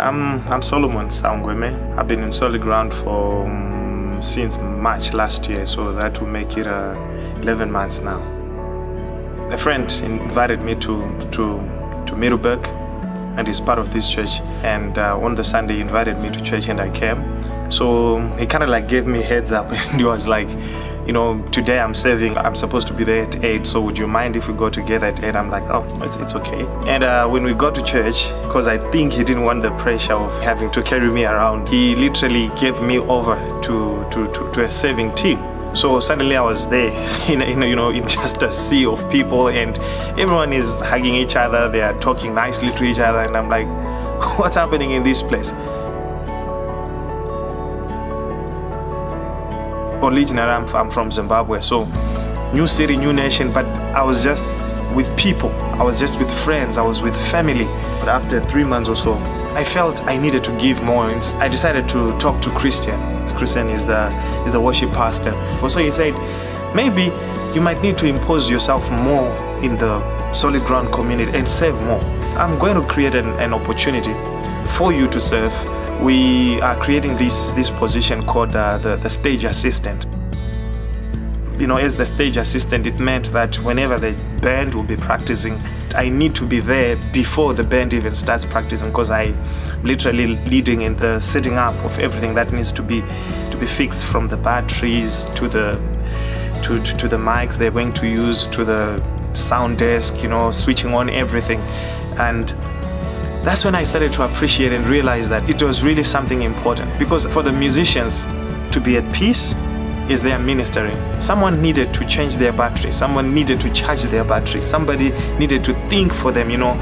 I'm Solomon Saungweme. I've been in Solid Ground for since March last year, so that will make it 11 months now. A friend invited me to Middleburg, and he's part of this church. And on the Sunday, he invited me to church, and I came. So he kind of like gave me heads up, and he was like, you know, today I'm serving, I'm supposed to be there at 8, so would you mind if we go together at 8? I'm like, oh, it's okay. And when we got to church, because I think he didn't want the pressure of having to carry me around, he literally gave me over to a serving team. So suddenly I was there, in just a sea of people, and everyone is hugging each other, they are talking nicely to each other, and I'm like, what's happening in this place? Originally, I'm from Zimbabwe, so new city, new nation, but I was just with people. I was just with friends, I was with family. But after 3 months or so, I felt I needed to give more. I decided to talk to Christian. Christian is the worship pastor. So he said, maybe you might need to impose yourself more in the Solid Ground community and serve more. I'm going to create an opportunity for you to serve. We are creating this position called the stage assistant. You know, as the stage assistant, it meant that whenever the band will be practicing, I need to be there before the band even starts practicing, because I'm literally leading in the setting up of everything that needs to be fixed, from the batteries to the mics they're going to use, to the sound desk, you know, switching on everything. And that's when I started to appreciate and realize that it was really something important, because for the musicians to be at peace is their ministering. Someone needed to change their battery, someone needed to charge their battery, somebody needed to think for them, you know.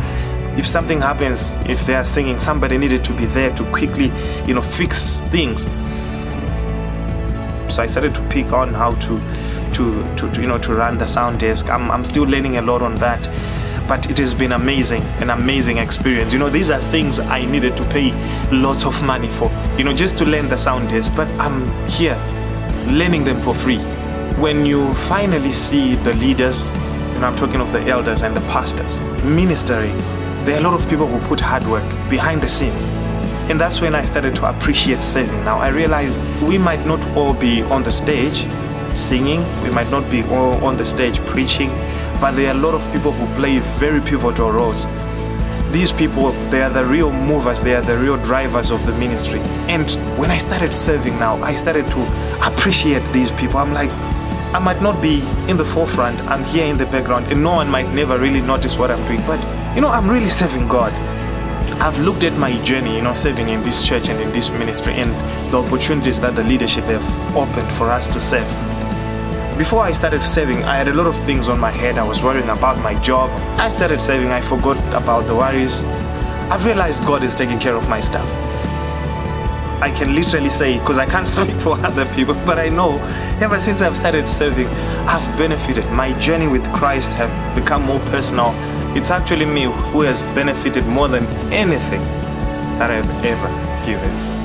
If something happens, if they are singing, somebody needed to be there to quickly, you know, fix things. So I started to pick on how to run the sound desk. I'm still learning a lot on that. But it has been amazing, an amazing experience. You know, these are things I needed to pay lots of money for, you know, just to learn the sound desk. But I'm here learning them for free. When you finally see the leaders, and I'm talking of the elders and the pastors, ministering, there are a lot of people who put hard work behind the scenes. And that's when I started to appreciate serving. Now, I realized we might not all be on the stage singing, we might not be all on the stage preaching, but there are a lot of people who play very pivotal roles. These people, they are the real movers, they are the real drivers of the ministry. And when I started serving now, I started to appreciate these people. I'm like, I might not be in the forefront, I'm here in the background, and no one might never really notice what I'm doing, but you know, I'm really serving God. I've looked at my journey, you know, serving in this church and in this ministry, and the opportunities that the leadership have opened for us to serve. Before I started serving, I had a lot of things on my head. I was worrying about my job. I started serving, I forgot about the worries. I've realized God is taking care of my stuff. I can literally say, because I can't speak for other people, but I know ever since I've started serving, I've benefited. My journey with Christ has become more personal. It's actually me who has benefited more than anything that I've ever given.